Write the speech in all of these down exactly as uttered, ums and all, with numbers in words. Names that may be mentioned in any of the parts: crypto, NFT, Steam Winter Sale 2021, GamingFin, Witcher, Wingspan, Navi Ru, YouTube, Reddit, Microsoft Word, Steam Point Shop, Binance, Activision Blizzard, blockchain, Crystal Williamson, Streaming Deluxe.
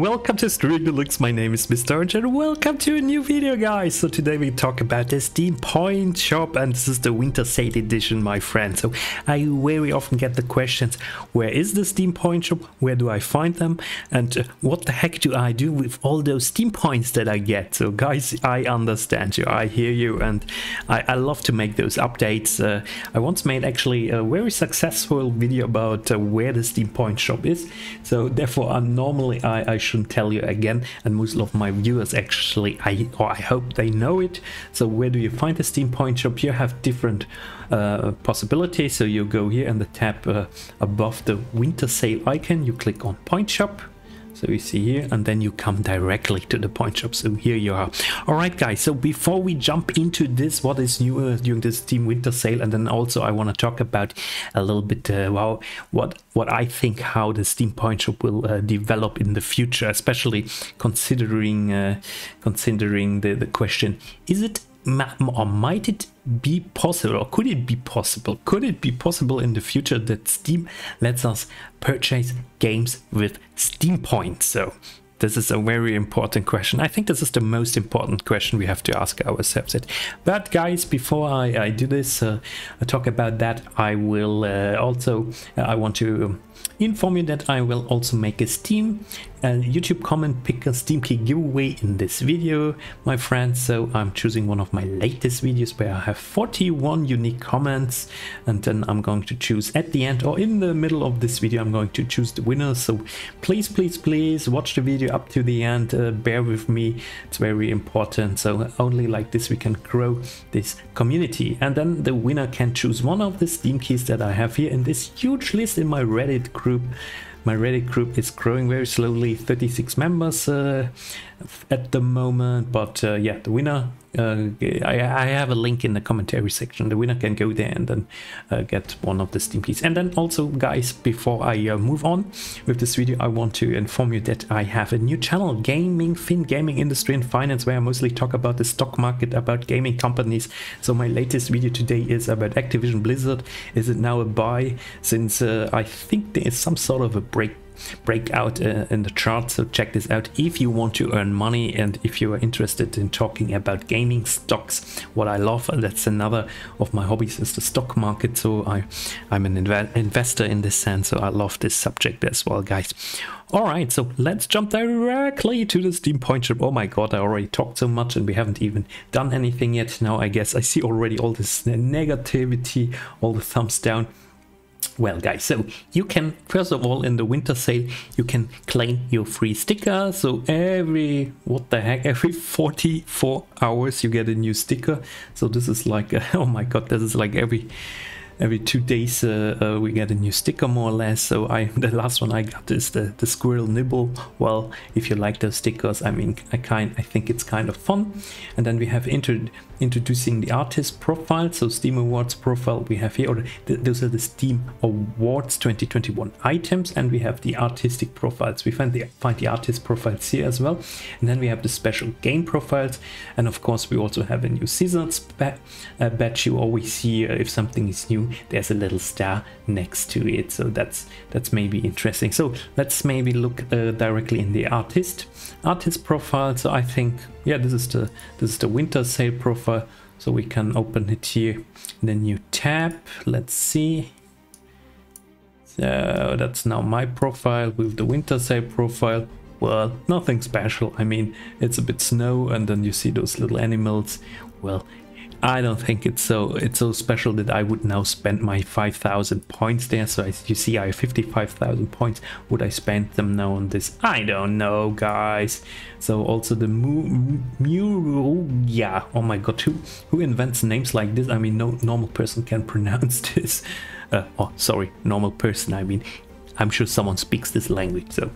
Welcome to Stream Deluxe, my name is Mister and welcome to a new video, guys! So today we talk about the Steam Point Shop, and this is the Winter Sale Edition, my friend. So I very often get the questions, where is the Steam Point Shop, where do I find them, and uh, what the heck do I do with all those Steam Points that I get? So guys, I understand you, I hear you, and I, I love to make those updates. Uh, I once made actually a very successful video about uh, where the Steam Point Shop is, so therefore I'm normally I, I shouldn't tell you again, and most of my viewers actually I or I hope they know it. So where do you find the Steam Point Shop? You have different uh, possibilities. So you go here and the tab uh, above the Winter Sale icon, you click on Point Shop. So you see here, and then you come directly to the Point Shop. So here you are. All right, guys. So before we jump into this, what is new uh, during this Steam Winter Sale, and then also I want to talk about a little bit uh, well, what what I think how the Steam Point Shop will uh, develop in the future, especially considering uh, considering the the question: is it or might it be possible, or could it be possible, could it be possible in the future that Steam lets us purchase games with Steam points? So this is a very important question. I think this is the most important question we have to ask ourselves. It. But guys, before I, I do this, uh, I talk about that, I will uh, also, uh, I want to um, inform you that I will also make a Steam and uh, YouTube comment pick a Steam key giveaway in this video, my friends. So I'm choosing one of my latest videos where I have forty-one unique comments, and then I'm going to choose at the end or in the middle of this video, I'm going to choose the winner. So please, please, please watch the video up to the end. Uh, bear with me. It's very important. So only like this we can grow this community. And then the winner can choose one of the Steam keys that I have here in this huge list in my Reddit group. My Reddit group is growing very slowly, thirty-six members uh, at the moment, but uh, yeah, the winner, uh, I, I have a link in the commentary section, the winner can go there and then uh, get one of the Steam keys. And then also, guys, before I uh, move on with this video, I want to inform you that I have a new channel, GamingFin, Gaming Industry and Finance, where I mostly talk about the stock market, about gaming companies. So my latest video today is about Activision Blizzard. Is it now a buy? Since uh, I think there is some sort of a break breakout uh, in the chart, so check this out if you want to earn money and if you are interested in talking about gaming stocks, what I love. That's another of my hobbies, is the stock market. So I, I'm an inv investor in this sense, so I love this subject as well, guys. All right, so let's jump directly to the Steam Point Shop. Oh my god, I already talked so much and we haven't even done anything yet. Now I guess I see already all this negativity, all the thumbs down. Well, guys, so you can, first of all, in the Winter Sale, you can claim your free sticker. So every, what the heck, every forty-four hours you get a new sticker. So this is like, a, oh my god, this is like every every two days uh, uh, we get a new sticker, more or less. So I, the last one I got is the, the squirrel nibble. Well, if you like those stickers, I mean, I kind, I think it's kind of fun. And then we have entered introducing the artist profile, so Steam Awards profile we have here, or th those are the Steam Awards twenty twenty-one items, and we have the artistic profiles. We find the find the artist profiles here as well, and then we have the special game profiles, and of course we also have a new seasons ba uh, badge. You always see uh, if something is new, there's a little star next to it, so that's that's maybe interesting. So let's maybe look uh, directly in the artist artist profile. So I think, yeah, this is the this is the Winter Sale profile. So we can open it here in the new tab. Let's see. So that's now my profile with the Winter Sale profile. Well, nothing special. I mean, it's a bit snow, and then you see those little animals. Well, I don't think it's so it's so special that I would now spend my five thousand points there. So as you see, I have fifty-five thousand points. Would I spend them now on this? I don't know, guys. So also the Muro, yeah. Oh my god, who who invents names like this? I mean, no normal person can pronounce this. Uh, oh, sorry, normal person. I mean, I'm sure someone speaks this language. So.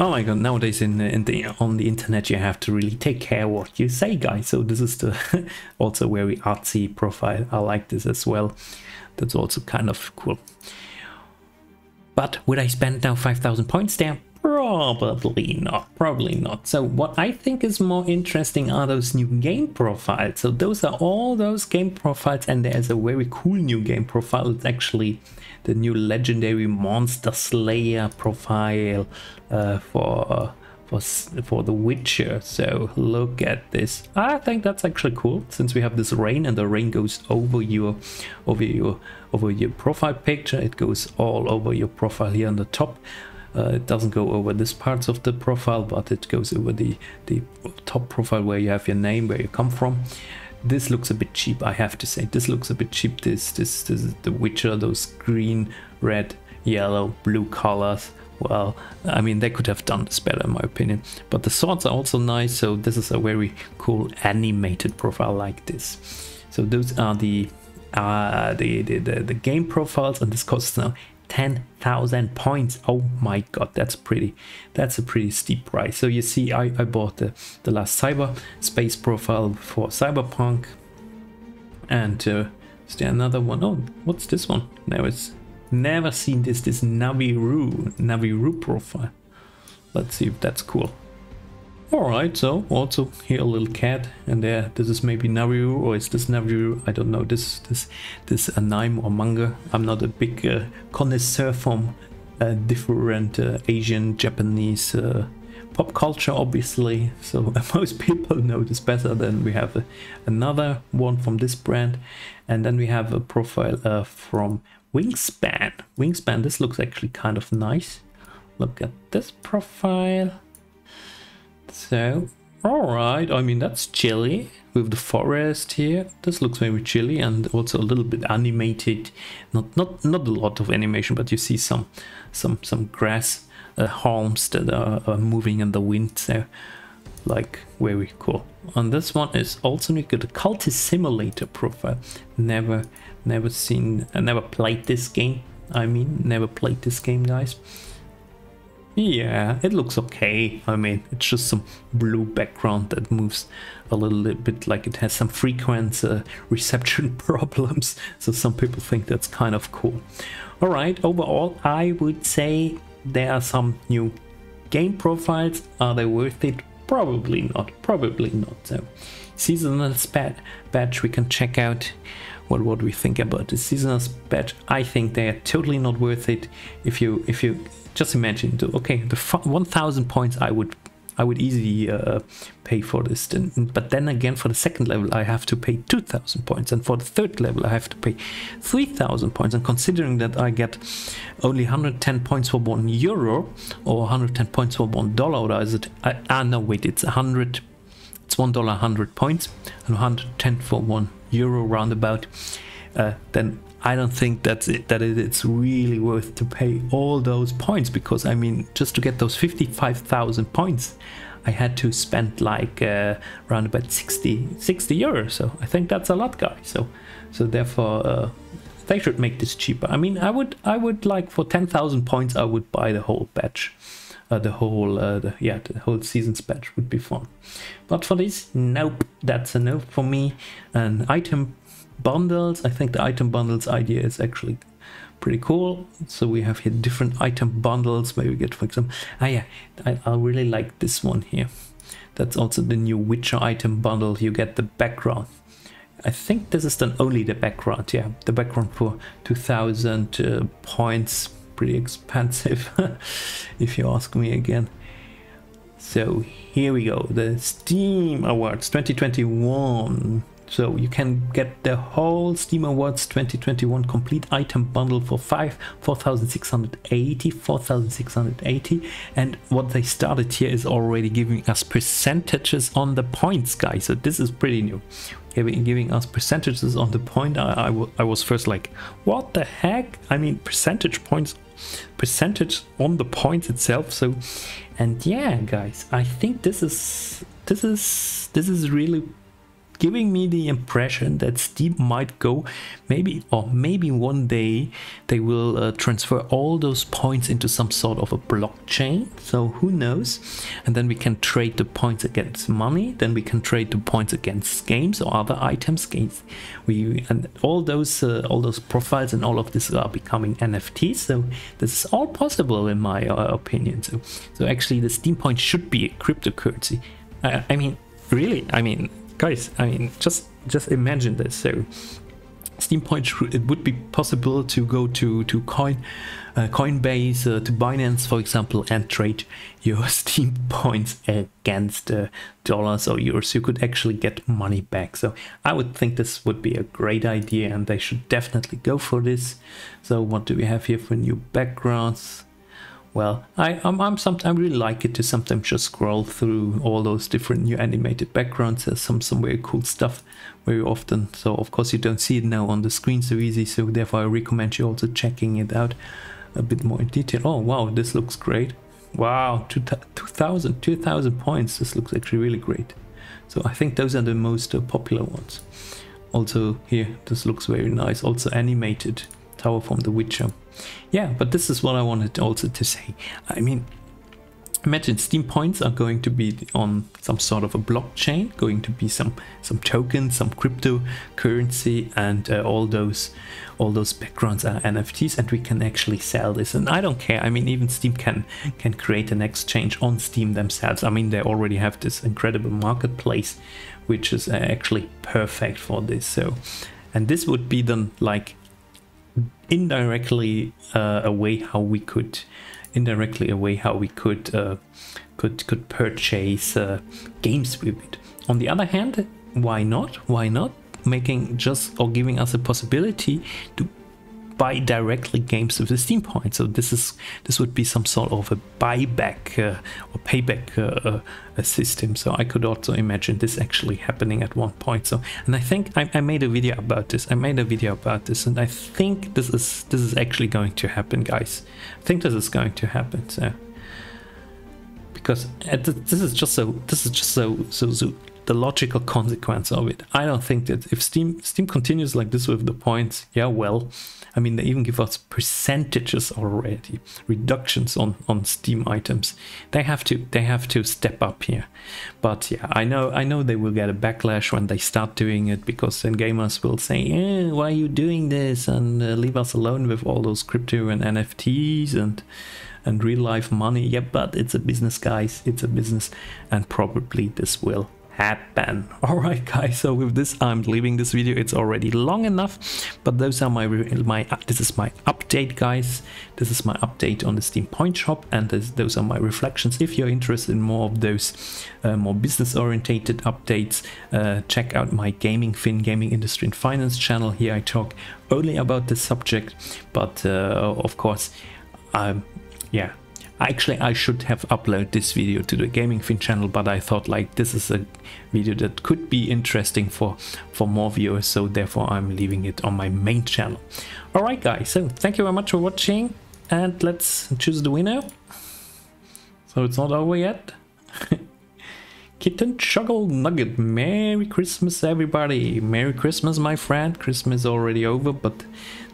Oh my god, nowadays in, in the, on the internet you have to really take care what you say, guys. So this is the also very artsy profile. I like this as well. That's also kind of cool. But would I spend now five thousand points there? Probably not, probably not. So what I think is more interesting are those new game profiles. So those are all those game profiles, and there's a very cool new game profile. It's actually the new legendary Monster Slayer profile uh, for for for the Witcher. So look at this. I think that's actually cool, since we have this rain and the rain goes over your over your over your profile picture. It goes all over your profile here on the top. Uh, it doesn't go over this parts of the profile, but it goes over the the top profile where you have your name, where you come from. This looks a bit cheap, I have to say. This looks a bit cheap. This this, this the Witcher, those green, red, yellow, blue colors. Well, I mean, they could have done this better in my opinion. But the swords are also nice, so this is a very cool animated profile like this. So those are the uh, the, the, the the game profiles, and this costs now ten thousand points. Oh my god, that's pretty that's a pretty steep price. So you see, I, I bought the, the last cyberspace profile for Cyberpunk, and uh, is there another one? Oh, what's this one? Now it's never seen this this Navi Ru Navi Ru profile. Let's see if that's cool. Alright, so also here a little cat, and there, this is maybe Navi Ru, or is this Navi Ru? I don't know. This this this anime or manga. I'm not a big uh, connoisseur from uh, different uh, Asian, Japanese uh, pop culture, obviously. So most people know this better than we have. Uh, another one from this brand, and then we have a profile uh, from Wingspan. Wingspan. This looks actually kind of nice. Look at this profile. So, alright, I mean, that's chilly with the forest here. This looks very chilly and also a little bit animated. Not not not a lot of animation, but you see some some some grass uh, harms that are, are moving in the wind. So, like, very cool. And this one is also new. The Cultist Simulator profile. Never never seen. I never played this game. I mean, never played this game, guys. Yeah, it looks okay. I mean, it's just some blue background that moves a little bit, like it has some frequent uh, reception problems. So some people think that's kind of cool. All right, overall, I would say there are some new game profiles. Are they worth it? Probably not. Probably not. So seasonal badge, we can check out. Well, what do we think about the seasonal badge? I think they are totally not worth it. If you if you just imagine, okay, the one thousand points I would I would easily uh, pay for this, but then again, for the second level I have to pay two thousand points, and for the third level I have to pay three thousand points. And considering that I get only one hundred ten points for one euro or one hundred ten points for one dollar, or is it? I, ah, no, wait, it's one hundred. It's one dollar, one hundred points, and one hundred ten for one. Euro roundabout, uh, then I don't think that's it, that it, it's really worth to pay all those points, because I mean, just to get those fifty-five thousand points, I had to spend like uh, around about sixty euros. So I think that's a lot, guys. So, so therefore, uh, they should make this cheaper. I mean, I would, I would like for ten thousand points, I would buy the whole batch. Uh, the whole uh, the, yeah the whole season's batch would be fun, but for this, nope, that's a no for me. And item bundles, I think the item bundles idea is actually pretty cool. So we have here different item bundles where we get, for example, ah yeah I, I really like this one here. That's also the new Witcher item bundle. You get the background. I think this is then only the background. Yeah, the background for two thousand uh, points. Pretty expensive if you ask me again. So here we go, the Steam Awards twenty twenty-one. So you can get the whole Steam Awards twenty twenty-one complete item bundle for five four thousand six hundred eighty four thousand six hundred eighty. And what they started here is already giving us percentages on the points, guys. So this is pretty new, giving us percentages on the point. I, I, I was first like, what the heck? I mean, percentage points, percentage on the points itself. So, and yeah, guys, I think this is this is this is really giving me the impression that Steam might go, maybe, or maybe one day they will uh, transfer all those points into some sort of a blockchain. So who knows? And then we can trade the points against money. Then we can trade the points against games or other items, games. We and all those uh, all those profiles and all of this are becoming N F Ts. So this is all possible in my uh, opinion. So so actually, the Steam Point should be a cryptocurrency. I, I mean, really, I mean. Guys, I mean, just just imagine this. So Steam Point, it would be possible to go to to Coin, uh, Coinbase, uh, to Binance, for example, and trade your Steam points against uh, dollars or euros. You could actually get money back. So I would think this would be a great idea, and they should definitely go for this. So what do we have here for new backgrounds? Well, I I'm, I'm sometimes really like it to sometimes just scroll through all those different new animated backgrounds. There's some some very cool stuff very often. So of course you don't see it now on the screen so easy. So therefore I recommend you also checking it out a bit more in detail. Oh wow, this looks great! Wow, two thousand points. This looks actually really great. So I think those are the most uh, popular ones. Also here, this looks very nice. Also animated tower from the Witcher. Yeah, but this is what I wanted also to say. I mean, imagine Steam points are going to be on some sort of a blockchain, going to be some some tokens, some cryptocurrency, and uh, all those all those backgrounds are N F Ts, and we can actually sell this. And I don't care. I mean, even Steam can can create an exchange on Steam themselves. I mean, they already have this incredible marketplace, which is actually perfect for this. So, and this would be then like indirectly uh, a way how we could indirectly a way how we could uh, could could purchase uh, games with it. On the other hand, why not why not making just or giving us a possibility to buy directly games with the Steam Point. So this is this would be some sort of a buyback uh, or payback uh, uh, system. So I could also imagine this actually happening at one point. So, and I think I, I made a video about this. I made a video about this, and I think this is this is actually going to happen, guys. I think this is going to happen. So, because this is just so this is just so so so. the logical consequence of it. I don't think that if Steam Steam continues like this with the points, yeah, well, I mean, they even give us percentages already, reductions on on Steam items. They have to they have to step up here. But yeah, I know I know they will get a backlash when they start doing it, because then gamers will say, eh, why are you doing this, and uh, leave us alone with all those crypto and N F Ts and and real life money. Yeah, but it's a business, guys. It's a business, and probably this will happen. Alright guys, so with this I'm leaving this video. It's already long enough, but those are my my uh, this is my update, guys. This is my update on the Steam Point Shop, and this, those are my reflections. If you're interested in more of those uh, more business orientated updates, uh, check out my GamingFin, Gaming Industry and Finance channel. Here I talk only about this subject, but uh, of course I'm yeah Actually, I should have uploaded this video to the GamingFin channel, but I thought like this is a video that could be interesting for, for more viewers, so therefore I'm leaving it on my main channel. Alright guys, so thank you very much for watching, and let's choose the winner. So it's not over yet. Kitten Chuggle Nugget, Merry Christmas everybody! Merry Christmas my friend, Christmas already over, but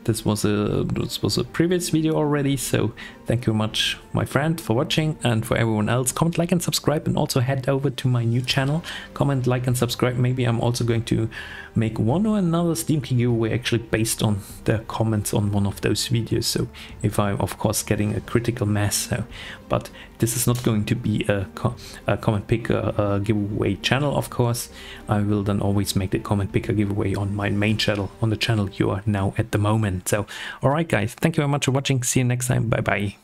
this was a this was a previous video already, so thank you much my friend for watching, and for everyone else, comment, like and subscribe, and also head over to my new channel, comment, like and subscribe. Maybe I'm also going to make one or another Steam Key giveaway actually based on the comments on one of those videos, so if I'm of course getting a critical mass. So, but this is not going to be a, co a comment picker uh, giveaway channel, of course. I will then always make the comment picker giveaway on my main channel, on the channel you are now at the moment. So, alright guys, thank you very much for watching, see you next time, bye bye.